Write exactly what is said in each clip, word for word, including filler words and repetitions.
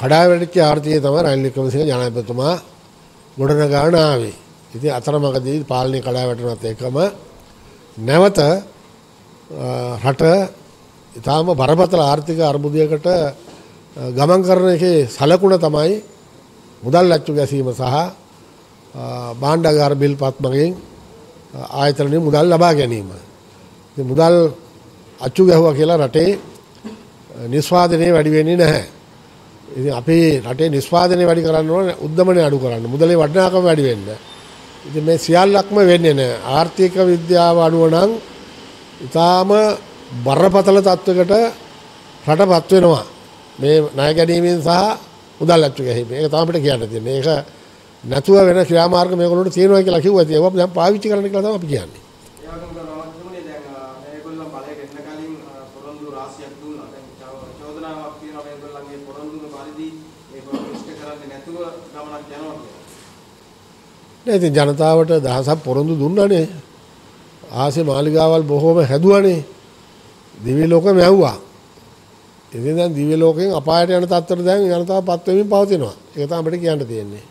කඩාවැටි ආර්ථිකය තමයි රනිල් වික්‍රමසිංහ ජනාධිපතිතුමා ගොඩනගාගෙන ආවේ. ඉතින් අතරමඟදී පාලනය කඩාවැටුණත් එකම නැවත රට ඊටාම බරපතල ආර්ථික අර්බුදයකට ගමන් කරන එකේ සලකුණ තමයි මුදල් අච්චු ගැසීම සහ භාණ්ඩාගාර බිල්පත් මගින් ආයතනයේ මුදල් ලබා ගැනීම. ඉතින් මුදල් අච්චු ගැහුවා කියලා රටේ නිෂ්පාදනය වැඩි වෙන්නේ නැහැ. ඉතින් අපේ රටේ නිෂ්පාදනය වැඩි කරන්න ඕන උද්දමනය අඩු කරන්න. මුදලේ වටිනාකම වැඩි වෙන්න. ඉතින් මේ සියල්ලක්ම වෙන්නේ නැහැ. ආර්ථික විද්‍යාව අනුව නම් ඊටාම බරපතල තත්වයකට රටපත් වෙනවා. මේ ණය ගැනීමෙන් සහ මුදල් අච්චු ගැනීම. ඒක තමයි අපිට කියන්න තියෙන්නේ. ඒක නැතුව වෙන ක්‍රියාමාර්ග මේගොල්ලොන්ට තියෙනවා කියලා කිව්වා. ඉතින් ඒවා දැන් පාවිච්චි කරන්න කියලා තමයි අපි කියන්නේ. ඉතින් ජනතාවට දහසක් පොරොන්දු දුන්නානේ. ආසේ මාලිගාවල් බොහෝම හැදුවානේ. දිව්‍ය ලෝකෙම ඇව්වා. ඉතින් දැන් දිව්‍ය ලෝකෙන් අපායට යන තත්ත්වයට දැන් ජනතාවපත් වෙමින් පවතිනවා. ඒක තමයි අපිට කියන්න තියෙන්නේ.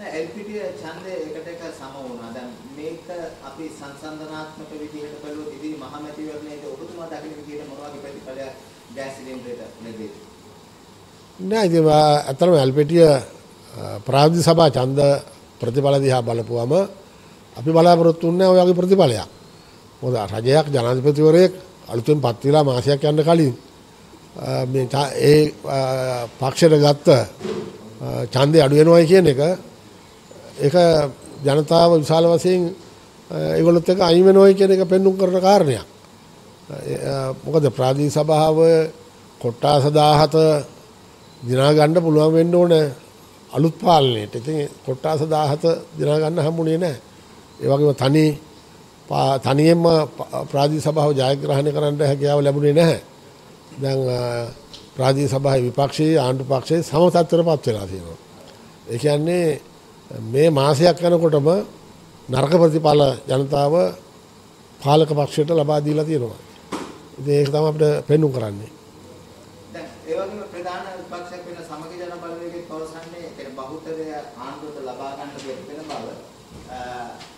නෑ එල් පී ඩී ඡන්දේ එකට එක සම වුණා. දැන් මේක අපි සංසන්දනාත්මක විදිහට බලුවොත් ඉතින් මහමැතිවරණයට ඔබතුමා දකින විදිහට මොන වගේ ප්‍රතිඵලයක් ගෑස් සිලින්ඩරයට ලැබෙයි? නෑ ඉතින් අතරම එල් පී ඩී ප්‍රාදේශීය සභා ඡන්ද ප්‍රතිඵල දිහා බලපුවම අපි බලාපොරොත්තු වෙන්නේ ඔයගේ ප්‍රතිඵලයක්. මොකද රජයක් ජනාධිපතිවරයෙක් අලුතෙන් පත් වෙලා මාසයක් යන්න කලින් මේ ඒ පක්ෂයට ගත්ත ඡන්දේ අඩු වෙනවයි කියන එක ඒක ජනතාව විශාල වශයෙන් ඒගොල්ලොත් එක්ක අයින් වෙනවයි කියන එක පෙන්නුම් කරන කාරණයක්. මොකද ප්‍රාදේශීය සභාව කොට්ටාස දාහත දිනා ගන්න පුළුවන් වෙන්න ඕනේ අලුත් පාලනයට. ඉතින් කොට්ටාස දාහත දිනා ගන්න හම්බුනේ නැහැ. ඒ වගේම තනි තනියෙන්ම ප්‍රාදේශීය සභාව ජයග්‍රහණය කරන්න හැකියාව ලැබුණේ නැහැ. දැන් ප්‍රාදේශීය සභාවේ විපක්ෂයේ ආණ්ඩු පක්ෂයේ සමතත්ත්වයටපත් වෙලා තියෙනවා. ඒ කියන්නේ මේ මාසයක් යනකොටම නරක ප්‍රතිඵල ජනතාව පාලක පක්ෂයට ලබා දීලා තියෙනවා. ඉතින් ඒක තමයි අපිට පෙන්වු කරන්නේ. දැන් ඒ වගේම ප්‍රධාන විපක්ෂයක් වෙන සමගි ජන බලවේගයේ පවසන්නේ ඒ බහුතරය ආණ්ඩුවට ලබා ගන්න බැරි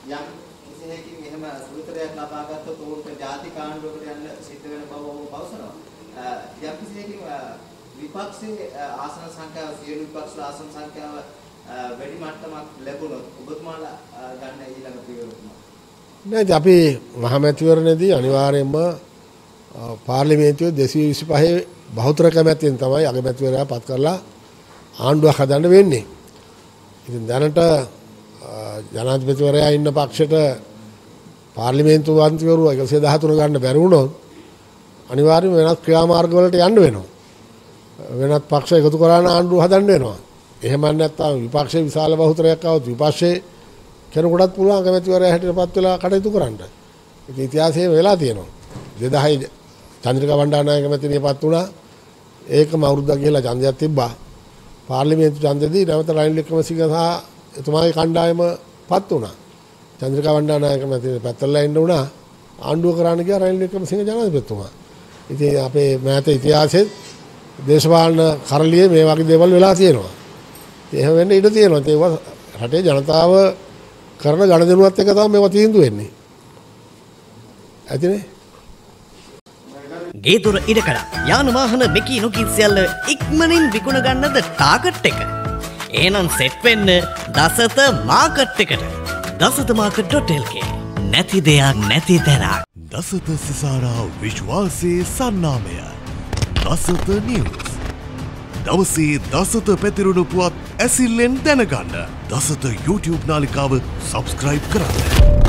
බව යම් කිසියකින් එහෙම සුළුතරයක් ලබා ගත්තොත් උන්ට ජාතික ආණ්ඩුවකට යන්න සිද්ධ වෙන බව ඔවුන් පවසනවා. යම් කිසියකින් විපක්ෂයේ ආසන සංඛ්‍යාව සියලු විපක්ෂ ආසන සංඛ්‍යාව වැඩි මට්ටමක් ලැබුණොත් ඔබතුමාලා ගන්න ඊළඟ පියවරතුමා. නේද අපි මහමැතිවරණයේදී අනිවාර්යයෙන්ම පාර්ලිමේන්තුවේ දෙසිය විසිපහේ බහුතර කැමැත්තෙන් තමයි අගමැතිවරයා පත් කරලා ආණ්ඩුවක් හදන්න වෙන්නේ. ඉතින් දැනට ජනාධිපතිවරයා ඉන්න පක්ෂයට පාර්ලිමේන්තු වාන්තිවරු එකසිය දහතුන ගන්න බැරි වුණොත් අනිවාර්යයෙන්ම වෙනත් ක්‍රියාමාර්ග වලට යන්න වෙනවා. වෙනත් පක්ෂ එකතු කරලා ආණ්ඩුව හදන්න වෙනවා. එහෙම නැත්නම් විපක්ෂයේ විශාල බහුතරයක් આવුත් විපක්ෂයේ කෙනෙකුටත් පුළුවන් අගමැතිවරයා හැටියට පත් වෙලා කටයුතු කරන්න. ඒක ඉතිහාසයේ වෙලා තියෙනවා. දෙදහයි චන්ද්‍රිකා වණ්ඩානායක මැතිණියපත් වුණා. ඒකම අවුරුද්දක් ගිහලා ඡන්දයක් තිබ්බා. පාර්ලිමේන්තු ඡන්දෙදී නැවත රනිල් වික්‍රමසිංහ සහ එතුමාගේ කණ්ඩායමපත් වුණා. චන්ද්‍රිකා වණ්ඩානායක මැතිණිය පැත්තටලා ඉන්න උනා. ආණ්ඩුව කරාන ගියා රනිල් වික්‍රමසිංහ ජනාධිපතිතුමා. ඉතින් අපේ මෑත ඉතිහාසයේ දේශපාලන කරළියේ මේ වගේ දේවල් වෙලා තියෙනවා. ඉතින් එහෙම වෙන්න ඉඩ තියෙනවා. ඒක රටේ ජනතාව කරන ගණදෙනුවත් එක තමයි මේවා තීන්දුව වෙන්නේ. ඇතිනේ ගේදොර ඉඩකඩ යානවාහන මෙකී නොකී සියල්ල ඉක්මනින් විකුණ ගන්නද ටාගට් එක. එහෙනම් සෙට් වෙන්න දසත මාකට් එකට. Dasatha market dot L K නැති දෙයක් නැති තැනක්. දසත සිසාරා විශ්වාසයේ සන්නාමය. දසත නිවුස්. දවසේ දසත පැතිරුණු පුවත් ඇසිල්ලෙන් දැනගන්න. දසත YouTube නාලිකාව subscribe කරන්න.